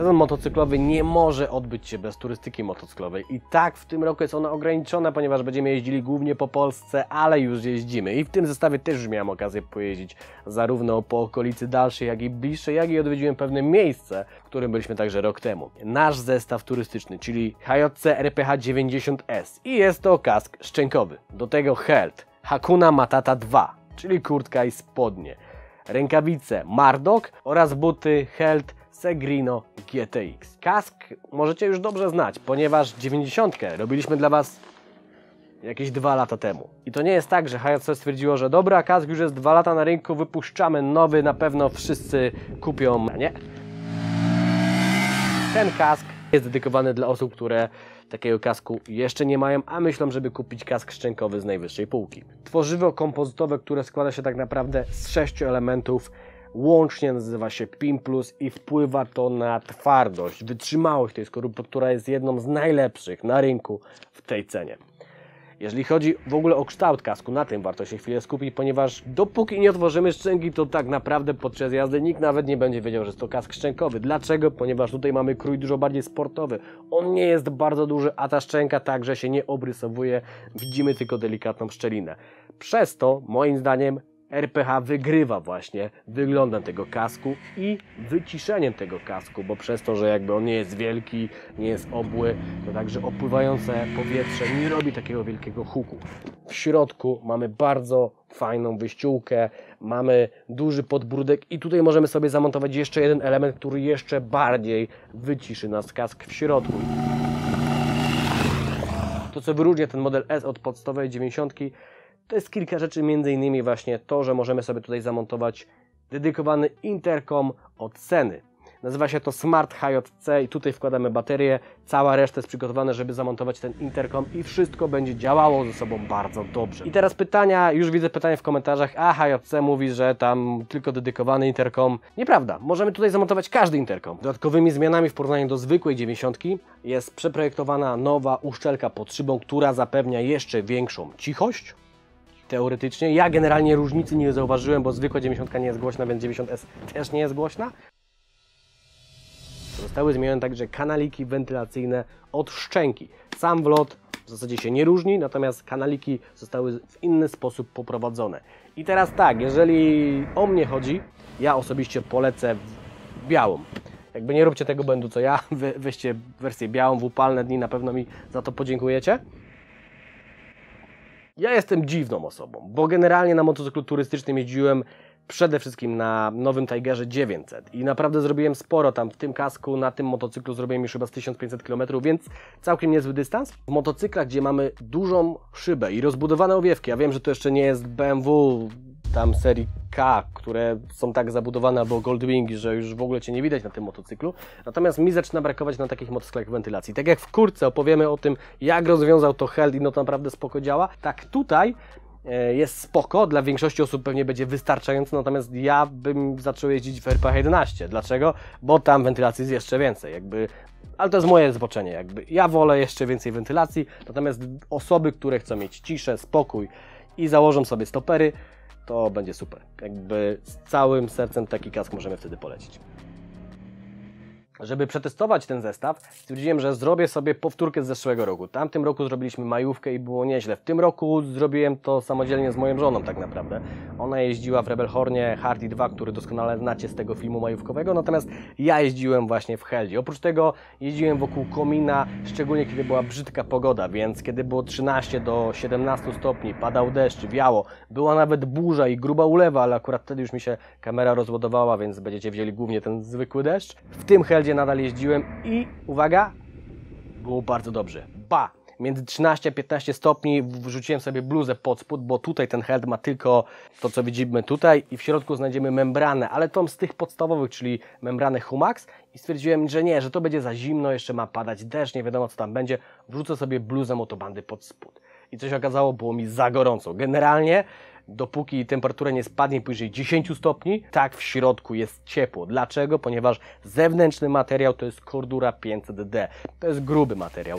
Sezon motocyklowy nie może odbyć się bez turystyki motocyklowej i tak w tym roku jest ona ograniczona, ponieważ będziemy jeździli głównie po Polsce, ale już jeździmy i w tym zestawie też już miałem okazję pojeździć zarówno po okolicy dalszej, jak i bliższej, jak i odwiedziłem pewne miejsce, w którym byliśmy także rok temu. Nasz zestaw turystyczny, czyli HJC RPHA 90S i jest to kask szczękowy, do tego Held Hakuna Matata 2, czyli kurtka i spodnie, rękawice Mardok oraz buty Held Segrino GTX. Kask możecie już dobrze znać, ponieważ 90-kę robiliśmy dla Was jakieś 2 lata temu. I to nie jest tak, że HJC stwierdziło, że dobra, kask już jest 2 lata na rynku, wypuszczamy nowy, na pewno wszyscy kupią. Nie. Ten kask jest dedykowany dla osób, które takiego kasku jeszcze nie mają, a myślą, żeby kupić kask szczękowy z najwyższej półki. Tworzywo kompozytowe, które składa się tak naprawdę z 6 elementów, łącznie nazywa się PIM Plus i wpływa to na twardość, wytrzymałość tej skorupy, która jest jedną z najlepszych na rynku w tej cenie. Jeżeli chodzi w ogóle o kształt kasku, na tym warto się chwilę skupić, ponieważ dopóki nie otworzymy szczęki, to tak naprawdę podczas jazdy nikt nawet nie będzie wiedział, że jest to kask szczękowy. Dlaczego? Ponieważ tutaj mamy krój dużo bardziej sportowy. On nie jest bardzo duży, a ta szczęka także się nie obrysowuje. Widzimy tylko delikatną szczelinę. Przez to, moim zdaniem, RPHA wygrywa właśnie wyglądem tego kasku i wyciszeniem tego kasku, bo przez to, że jakby on nie jest wielki, nie jest obły, to także opływające powietrze nie robi takiego wielkiego huku. W środku mamy bardzo fajną wyściółkę, mamy duży podbródek i tutaj możemy sobie zamontować jeszcze jeden element, który jeszcze bardziej wyciszy nas kask w środku. To, co wyróżnia ten model S od podstawowej 90-ki, to jest kilka rzeczy, m.in. właśnie to, że możemy sobie tutaj zamontować dedykowany interkom od Seny. Nazywa się to Smart HJC i tutaj wkładamy baterię. Cała reszta jest przygotowana, żeby zamontować ten interkom i wszystko będzie działało ze sobą bardzo dobrze. I teraz pytania, już widzę pytania w komentarzach, a HJC mówi, że tam tylko dedykowany interkom. Nieprawda, możemy tutaj zamontować każdy interkom. Dodatkowymi zmianami w porównaniu do zwykłej 90-ki jest przeprojektowana nowa uszczelka pod szybą, która zapewnia jeszcze większą cichość. Teoretycznie. Ja generalnie różnicy nie zauważyłem, bo zwykła 90 nie jest głośna, więc 90S też nie jest głośna. Zostały zmienione także kanaliki wentylacyjne od szczęki. Sam wlot w zasadzie się nie różni, natomiast kanaliki zostały w inny sposób poprowadzone. I teraz tak, jeżeli o mnie chodzi, ja osobiście polecę białą. Jakby nie róbcie tego błędu co ja, weźcie wersję białą w upalne dni, na pewno mi za to podziękujecie. Ja jestem dziwną osobą, bo generalnie na motocyklu turystycznym jeździłem przede wszystkim na nowym Tigerze 900 i naprawdę zrobiłem sporo tam w tym kasku, na tym motocyklu zrobiłem już chyba z 1500 km, więc całkiem niezły dystans. W motocyklach, gdzie mamy dużą szybę i rozbudowane owiewki, ja wiem, że to jeszcze nie jest BMW tam serii K, które są tak zabudowane, albo Goldwingi, że już w ogóle Cię nie widać na tym motocyklu. Natomiast mi zaczyna brakować na takich motocyklach wentylacji. Tak jak w kurce opowiemy o tym, jak rozwiązał to Held i no to naprawdę spoko działa, tak tutaj jest spoko, dla większości osób pewnie będzie wystarczająco, natomiast ja bym zaczął jeździć w RPHA 11. Dlaczego? Bo tam wentylacji jest jeszcze więcej, jakby. Ale to jest moje zboczenie, jakby. Ja wolę jeszcze więcej wentylacji, natomiast osoby, które chcą mieć ciszę, spokój i założą sobie stopery, to będzie super. Jakby z całym sercem taki kask możemy wtedy polecić. Żeby przetestować ten zestaw, stwierdziłem, że zrobię sobie powtórkę z zeszłego roku. Tamtym roku zrobiliśmy majówkę i było nieźle. W tym roku zrobiłem to samodzielnie z moją żoną tak naprawdę. Ona jeździła w Rebelhornie Hardy 2, który doskonale znacie z tego filmu majówkowego, natomiast ja jeździłem właśnie w Heldzie. Oprócz tego jeździłem wokół komina, szczególnie kiedy była brzydka pogoda, więc kiedy było 13 do 17 stopni, padał deszcz, wiało, była nawet burza i gruba ulewa, ale akurat wtedy już mi się kamera rozładowała, więc będziecie widzieli głównie ten zwykły deszcz. W tym Heldzie nadal jeździłem i uwaga, było bardzo dobrze. Ba! Między 13 a 15 stopni wrzuciłem sobie bluzę pod spód, bo tutaj ten Held ma tylko to, co widzimy tutaj i w środku znajdziemy membranę, ale tą z tych podstawowych, czyli membranę Humax i stwierdziłem, że nie, że to będzie za zimno, jeszcze ma padać deszcz, nie wiadomo co tam będzie, wrzucę sobie bluzę Motobandy pod spód. I co się okazało, było mi za gorąco. Generalnie dopóki temperatura nie spadnie poniżej 10 stopni, tak w środku jest ciepło. Dlaczego? Ponieważ zewnętrzny materiał to jest Cordura 500D. To jest gruby materiał.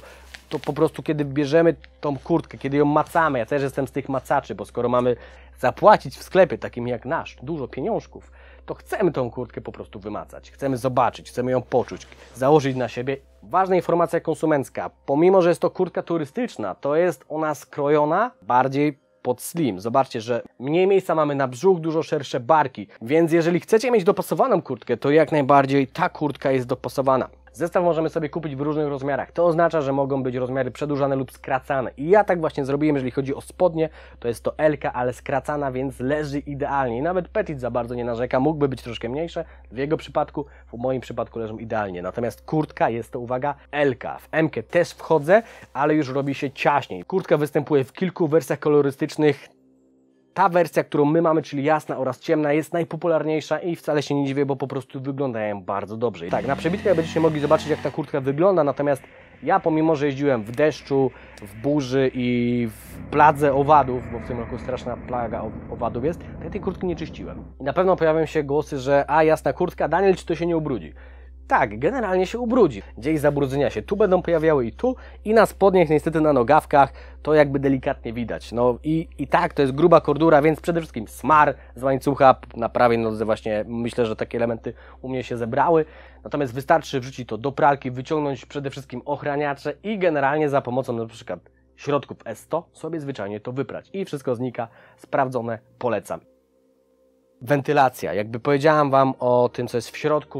to po prostu kiedy bierzemy tą kurtkę, kiedy ją macamy, ja też jestem z tych macaczy, bo skoro mamy zapłacić w sklepie takim jak nasz dużo pieniążków, to chcemy tą kurtkę po prostu wymacać, chcemy zobaczyć, chcemy ją poczuć, założyć na siebie. Ważna informacja konsumencka, pomimo, że jest to kurtka turystyczna, to jest ona skrojona bardziej pod slim. Zobaczcie, że mniej miejsca mamy na brzuch, dużo szersze barki, więc jeżeli chcecie mieć dopasowaną kurtkę, to jak najbardziej ta kurtka jest dopasowana. Zestaw możemy sobie kupić w różnych rozmiarach, to oznacza, że mogą być rozmiary przedłużane lub skracane i ja tak właśnie zrobiłem, jeżeli chodzi o spodnie, to jest to L-ka, ale skracana, więc leży idealnie i nawet petit za bardzo nie narzeka, mógłby być troszkę mniejsze, w jego przypadku, w moim przypadku leżą idealnie, natomiast kurtka jest to, uwaga, L-ka, w M-kę też wchodzę, ale już robi się ciaśniej. Kurtka występuje w kilku wersjach kolorystycznych. Ta wersja, którą my mamy, czyli jasna oraz ciemna, jest najpopularniejsza i wcale się nie dziwię, bo po prostu wyglądają bardzo dobrze. Tak, na przebitkach będziecie mogli zobaczyć, jak ta kurtka wygląda, natomiast ja, pomimo że jeździłem w deszczu, w burzy i w pladze owadów, bo w tym roku straszna plaga owadów jest, to ja tej kurtki nie czyściłem. I na pewno pojawią się głosy, że a, jasna kurtka, Daniel, czy to się nie ubrudzi? Tak, generalnie się ubrudzi. Gdzieś zabrudzenia się tu będą pojawiały i tu, i na spodniach, niestety na nogawkach, to jakby delikatnie widać. No i tak, to jest gruba kordura, więc przede wszystkim smar z łańcucha na prawej nodze właśnie, myślę, że takie elementy u mnie się zebrały. Natomiast wystarczy wrzucić to do pralki, wyciągnąć przede wszystkim ochraniacze i generalnie za pomocą na przykład środków S100 sobie zwyczajnie to wyprać. I wszystko znika, sprawdzone, polecam. Wentylacja. Jakby powiedziałam Wam o tym, co jest w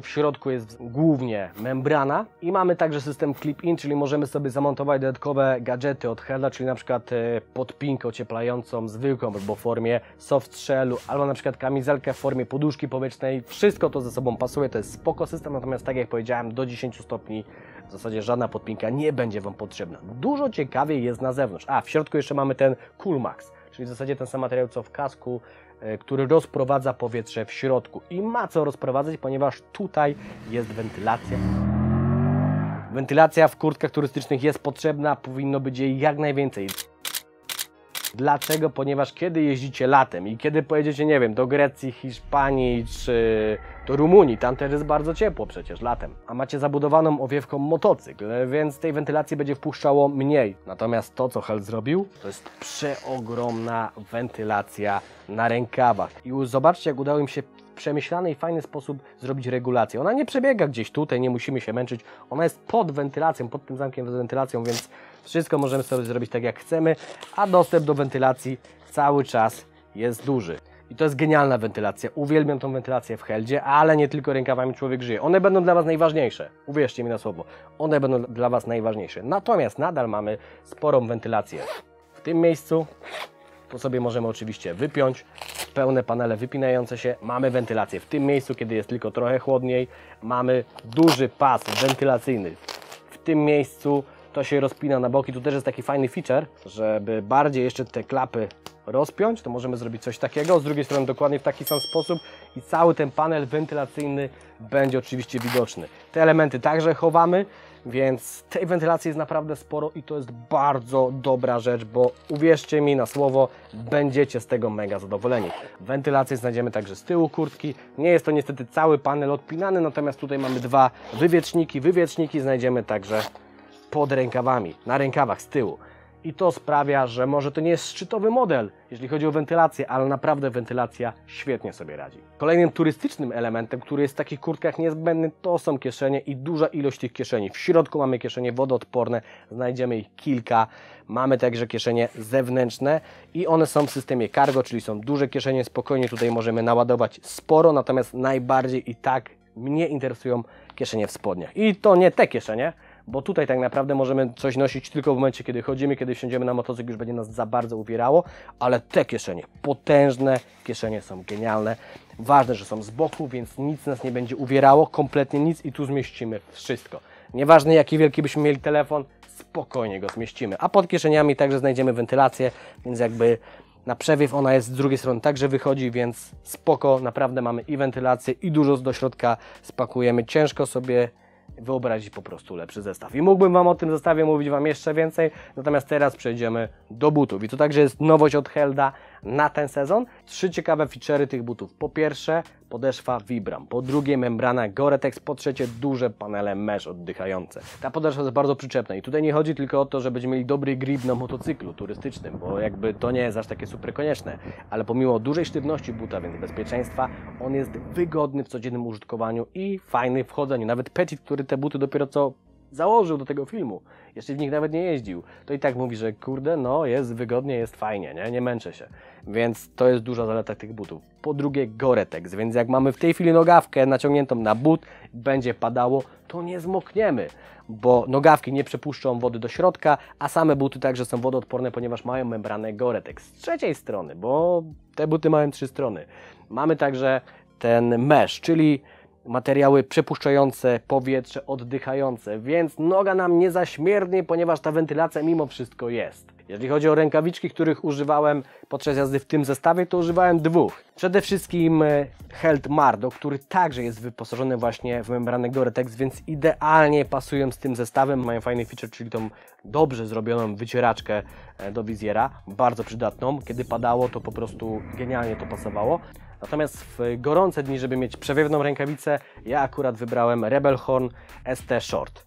środku jest głównie membrana i mamy także system clip-in, czyli możemy sobie zamontować dodatkowe gadżety od Helda, czyli na przykład podpinkę ocieplającą zwykłą albo w formie soft shellu, albo na przykład kamizelkę w formie poduszki powietrznej. Wszystko to ze sobą pasuje, to jest spoko system, natomiast tak jak powiedziałem, do 10 stopni w zasadzie żadna podpinka nie będzie Wam potrzebna. Dużo ciekawiej jest na zewnątrz. A, w środku jeszcze mamy ten Coolmax, czyli w zasadzie ten sam materiał, co w kasku, który rozprowadza powietrze w środku i ma co rozprowadzać, ponieważ tutaj jest wentylacja. Wentylacja w kurtkach turystycznych jest potrzebna, powinno być jej jak najwięcej. Dlaczego? Ponieważ kiedy jeździcie latem i kiedy pojedziecie, nie wiem, do Grecji, Hiszpanii czy do Rumunii, tam też jest bardzo ciepło przecież latem, a macie zabudowaną owiewką motocykl, więc tej wentylacji będzie wpuszczało mniej. Natomiast to, co Held zrobił, to jest przeogromna wentylacja na rękawach. I już zobaczcie, jak udało im się w przemyślany i fajny sposób zrobić regulację. Ona nie przebiega gdzieś tutaj, nie musimy się męczyć, ona jest pod wentylacją, pod tym zamkiem z wentylacją, więc wszystko możemy sobie zrobić tak, jak chcemy, a dostęp do wentylacji cały czas jest duży. I to jest genialna wentylacja. Uwielbiam tą wentylację w Heldzie, ale nie tylko rękawami człowiek żyje. One będą dla Was najważniejsze. Uwierzcie mi na słowo. One będą dla Was najważniejsze. Natomiast nadal mamy sporą wentylację. W tym miejscu to sobie możemy oczywiście wypiąć. Pełne panele wypinające się. Mamy wentylację w tym miejscu, kiedy jest tylko trochę chłodniej. Mamy duży pas wentylacyjny w tym miejscu. To się rozpina na boki, tu też jest taki fajny feature, żeby bardziej jeszcze te klapy rozpiąć, to możemy zrobić coś takiego, z drugiej strony dokładnie w taki sam sposób i cały ten panel wentylacyjny będzie oczywiście widoczny. Te elementy także chowamy, więc tej wentylacji jest naprawdę sporo i to jest bardzo dobra rzecz, bo uwierzcie mi na słowo, będziecie z tego mega zadowoleni. Wentylację znajdziemy także z tyłu kurtki, nie jest to niestety cały panel odpinany, natomiast tutaj mamy dwa wywieczniki, wywieczniki znajdziemy także pod rękawami, na rękawach z tyłu. I to sprawia, że może to nie jest szczytowy model, jeśli chodzi o wentylację, ale naprawdę wentylacja świetnie sobie radzi. Kolejnym turystycznym elementem, który jest w takich kurtkach niezbędny, to są kieszenie i duża ilość tych kieszeni. W środku mamy kieszenie wodoodporne, znajdziemy ich kilka. Mamy także kieszenie zewnętrzne i one są w systemie cargo, czyli są duże kieszenie, spokojnie tutaj możemy naładować sporo, natomiast najbardziej i tak mnie interesują kieszenie w spodniach. I to nie te kieszenie, bo tutaj tak naprawdę możemy coś nosić tylko w momencie, kiedy chodzimy, kiedy wsiądziemy na motocykl, już będzie nas za bardzo uwierało, ale te kieszenie, potężne kieszenie są genialne. Ważne, że są z boku, więc nic nas nie będzie uwierało, kompletnie nic i tu zmieścimy wszystko. Nieważne jaki wielki byśmy mieli telefon, spokojnie go zmieścimy. A pod kieszeniami także znajdziemy wentylację, więc jakby na przewiew ona jest z drugiej strony także wychodzi, więc spoko, naprawdę mamy i wentylację i dużo do środka spakujemy, ciężko sobie wyobrazić po prostu lepszy zestaw. I mógłbym Wam o tym zestawie mówić Wam jeszcze więcej, natomiast teraz przejdziemy do butów. I to także jest nowość od Helda, na ten sezon. Trzy ciekawe feature'y tych butów. Po pierwsze podeszwa Vibram, po drugie membrana Gore-Tex, po trzecie duże panele mesh oddychające. Ta podeszwa jest bardzo przyczepna i tutaj nie chodzi tylko o to, żeby mieli dobry grip na motocyklu turystycznym, bo jakby to nie jest aż takie super konieczne, ale pomimo dużej sztywności buta, więc bezpieczeństwa, on jest wygodny w codziennym użytkowaniu i fajny w chodzeniu. Nawet Petit, który te buty dopiero co założył do tego filmu, jeszcze w nich nawet nie jeździł, to i tak mówi, że kurde, no jest wygodnie, jest fajnie, nie męczę się. Więc to jest duża zaleta tych butów. Po drugie Gore-Tex, więc jak mamy w tej chwili nogawkę naciągniętą na but, będzie padało, to nie zmokniemy, bo nogawki nie przepuszczą wody do środka, a same buty także są wodoodporne, ponieważ mają membranę Gore-Tex z trzeciej strony, bo te buty mają trzy strony. Mamy także ten mesh, czyli materiały przepuszczające powietrze, oddychające, więc noga nam nie zaśmierdnie, ponieważ ta wentylacja mimo wszystko jest. Jeżeli chodzi o rękawiczki, których używałem podczas jazdy w tym zestawie, to używałem dwóch. Przede wszystkim Held Mardok, który także jest wyposażony właśnie w membranę Gore-Tex, więc idealnie pasują z tym zestawem. Mają fajny feature, czyli tą dobrze zrobioną wycieraczkę do wizjera, bardzo przydatną. Kiedy padało, to po prostu genialnie to pasowało. Natomiast w gorące dni, żeby mieć przewiewną rękawicę, ja akurat wybrałem Rebelhorn ST Short.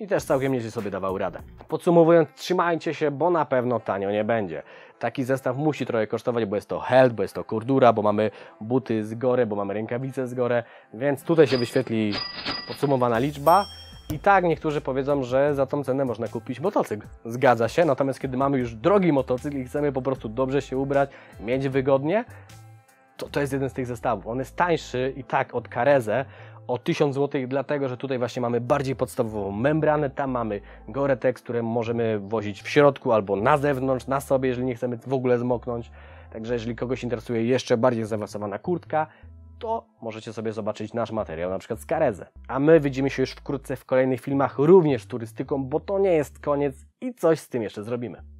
I też całkiem nieźle sobie dawał radę. Podsumowując, trzymajcie się, bo na pewno tanio nie będzie. Taki zestaw musi trochę kosztować, bo jest to Held, bo jest to Cordura, bo mamy buty z Gore, bo mamy rękawice z Gore, więc tutaj się wyświetli podsumowana liczba. I tak niektórzy powiedzą, że za tą cenę można kupić motocykl. Zgadza się, natomiast kiedy mamy już drogi motocykl i chcemy po prostu dobrze się ubrać, mieć wygodnie, to jest jeden z tych zestawów. On jest tańszy i tak od Caresse o 1000 zł, dlatego że tutaj właśnie mamy bardziej podstawową membranę, tam mamy Gore-Tex, które możemy wozić w środku albo na zewnątrz, na sobie, jeżeli nie chcemy w ogóle zmoknąć. Także jeżeli kogoś interesuje jeszcze bardziej zaawansowana kurtka, to możecie sobie zobaczyć nasz materiał na przykład z Caresse. A my widzimy się już wkrótce w kolejnych filmach również z turystyką, bo to nie jest koniec i coś z tym jeszcze zrobimy.